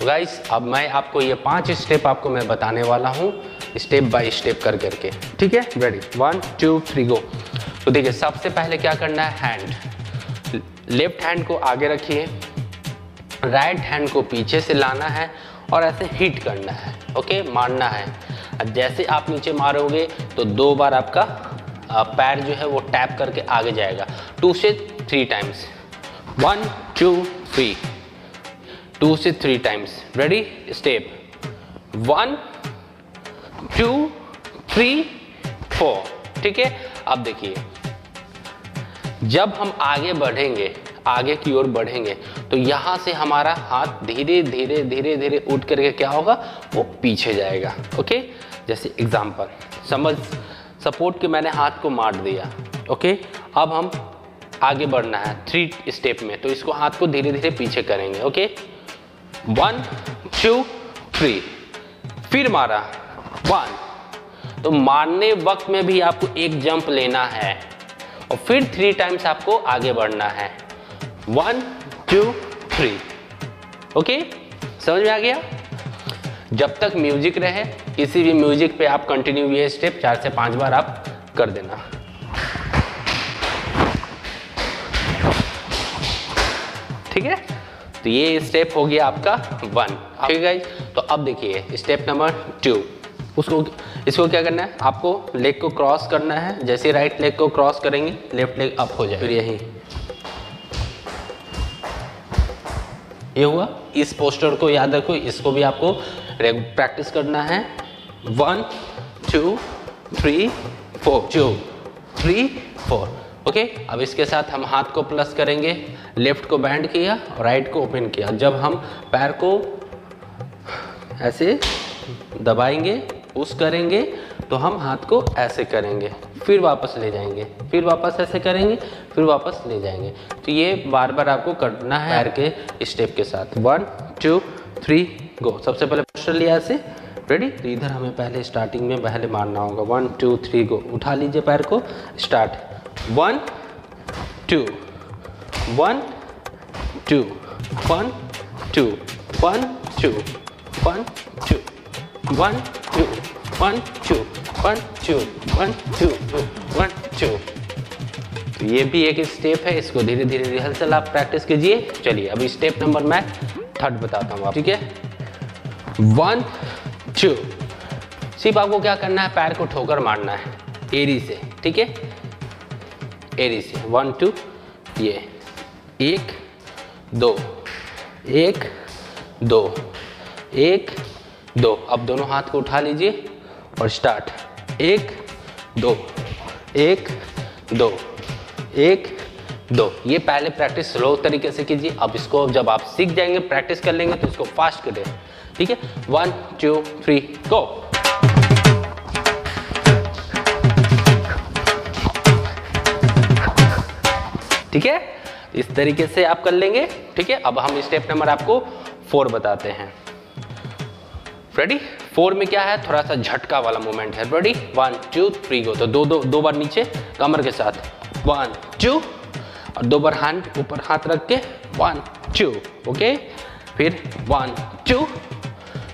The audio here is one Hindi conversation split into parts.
तो गाइस अब मैं आपको ये 5 स्टेप आपको मैं बताने वाला हूँ स्टेप बाय स्टेप कर करके, ठीक है। Ready, 1 2 3 go. तो देखिए सबसे पहले क्या करना है, हैंड, लेफ्ट हैंड को आगे रखिए, राइट हैंड को पीछे से लाना है और ऐसे हिट करना है, ओके, मारना है। जैसे आप नीचे मारोगे तो 2 बार आपका पैर जो है वो टैप करके आगे जाएगा, 2 से 3 टाइम्स, 1 2 3, 2 से 3 टाइम्स। रेडी, स्टेप 1 2 3 4, ठीक है। अब देखिए जब हम आगे बढ़ेंगे, आगे की ओर बढ़ेंगे, तो यहाँ से हमारा हाथ धीरे धीरे धीरे धीरे उठ करके क्या होगा, वो पीछे जाएगा, ओके। जैसे एग्जाम्पल समझ, सपोर्ट के मैंने हाथ को मार दिया, ओके। अब हम आगे बढ़ना है 3 स्टेप में, तो इसको हाथ को धीरे धीरे पीछे करेंगे, ओके। 1 2 3, फिर मारा 1। तो मारने वक्त में भी आपको एक जंप लेना है और फिर 3 टाइम्स आपको आगे बढ़ना है, 1 2 3, ओके। समझ में आ गया? जब तक म्यूजिक रहे, किसी भी म्यूजिक पे आप कंटिन्यू ये स्टेप 4 से 5 बार आप कर देना। ठीक है, तो ये स्टेप हो गया आपका 1, ठीक है गाइस। तो अब देखिए स्टेप नंबर 2, उसको इसको क्या करना है, आपको लेग को क्रॉस करना है। जैसे राइट लेग को क्रॉस करेंगे, लेफ्ट लेग अप हो जाए, फिर यही ये हुआ। इस पोस्टर को याद रखो, इसको भी आपको प्रैक्टिस करना है। 1 2 3 4, 2 3 4, ओके। अब इसके साथ हम हाथ को प्लस करेंगे, लेफ्ट को बैंड किया और राइट को ओपन किया। जब हम पैर को ऐसे दबाएंगे, पुश करेंगे, तो हम हाथ को ऐसे करेंगे, फिर वापस ले जाएंगे, फिर वापस ऐसे करेंगे, फिर वापस ले जाएंगे। तो ये बार बार आपको करना है पैर के स्टेप के साथ। 1 2 3 गो। सबसे पहले पोस्टर लिया ऐसे, रेडी। तो इधर हमें पहले स्टार्टिंग में पहले मारना होगा, 1 2 3 गो। उठा लीजिए पैर को, स्टार्ट, 1 2, 1 2, 1 2, 1 2, 1 2, 1 2, 1 2, 1 2, 1 2, 1 2। तो ये भी एक स्टेप है, इसको धीरे धीरे रिहर्सल आप प्रैक्टिस कीजिए। चलिए अब स्टेप नंबर मैं 3rd बताता हूँ, ठीक है। 1 2, सिर्फ आपको क्या करना है, पैर को ठोकर मारना है एड़ी से, ठीक है, एड़ी से। 1 2, ये 1 2, 1 2, 1 2। अब दोनों हाथ को उठा लीजिए और स्टार्ट, 1 2, 1 2, 1 2। ये पहले प्रैक्टिस स्लो तरीके से कीजिए। अब इसको जब आप सीख जाएंगे, प्रैक्टिस कर लेंगे, तो इसको फास्ट करें, ठीक है। 1 2 3 गो। ठीक है, इस तरीके से आप कर लेंगे, ठीक है। अब हम स्टेप नंबर आपको 4 बताते हैं। रेडी, 4 में क्या है, थोड़ा सा झटका वाला मोमेंट है। Ready, 1 2 3 go. तो दो बार नीचे कमर के साथ, 1 2, और 2 बार हाथ ऊपर हाथ रख के, 1 2, ओके। फिर 1 2,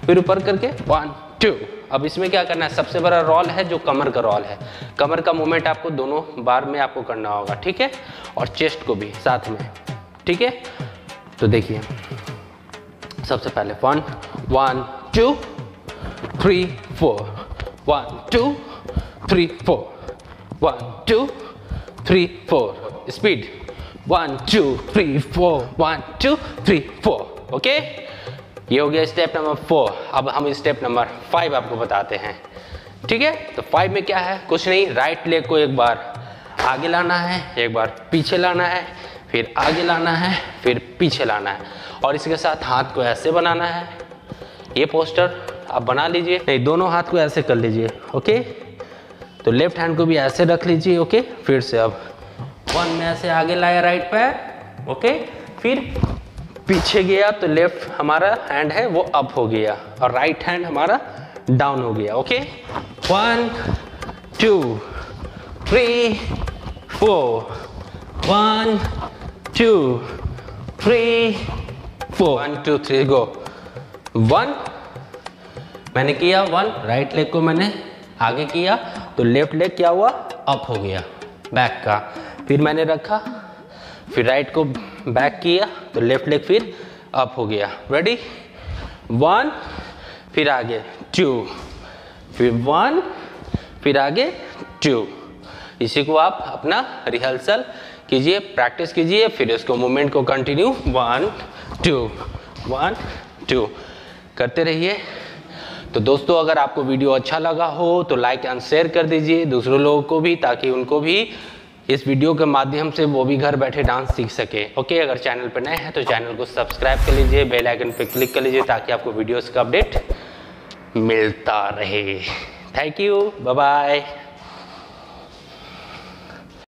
फिर ऊपर करके 1 2। अब इसमें क्या करना है, सबसे बड़ा रोल है जो कमर का रोल है, कमर का मूवमेंट आपको दोनों बार में आपको करना होगा, ठीक है, और चेस्ट को भी साथ में, ठीक है। तो देखिए सबसे पहले 1 1 2 3 4, 1 2 3 4, 1 2 3 4, स्पीड, 1 2 3 4, 1 2 3 4, ओके। ये हो गया स्टेप नंबर 4। अब हम स्टेप नंबर 5 आपको बताते हैं, ठीक है। तो 5 में क्या है, कुछ नहीं, राइट लेग को एक बार आगे लाना है, एक बार पीछे लाना है, फिर आगे लाना है, फिर पीछे लाना है, और इसके साथ हाथ को ऐसे बनाना है। ये पोस्टर आप बना लीजिए, नहीं, दोनों हाथ को ऐसे कर लीजिए, ओके। तो लेफ्ट हैंड को भी ऐसे रख लीजिए, ओके। फिर से अब 1 में ऐसे आगे लाया राइट पैर, ओके, फिर पीछे गया, तो लेफ्ट हमारा हैंड है वो अप हो गया और राइट हैंड हमारा डाउन हो गया, ओके। 1 2 3 4, 1 2 3 4, 1 2 3 गो। वन मैंने किया वन, राइट लेग को मैंने आगे किया तो लेफ्ट लेग क्या हुआ अप हो गया बैक का, फिर मैंने रखा फिर राइट को बैक किया तो लेफ्ट लेग फिर अप हो गया। रेडी, वन फिर आगे टू फिर वन फिर आगे टू। इसी को आप अपना रिहर्सल कीजिए, प्रैक्टिस कीजिए, फिर इसको मूवमेंट को कंटिन्यू वन टू करते रहिए। तो दोस्तों अगर आपको वीडियो अच्छा लगा हो तो लाइक एंड शेयर कर दीजिए दूसरों लोगों को भी, ताकि उनको भी इस वीडियो के माध्यम से वो भी घर बैठे डांस सीख सके। ओके, अगर चैनल पर नए हैं तो चैनल को सब्सक्राइब कर लीजिए, बेल आइकन पर क्लिक कर लीजिए ताकि आपको वीडियोस का अपडेट मिलता रहे। Thank you, bye bye.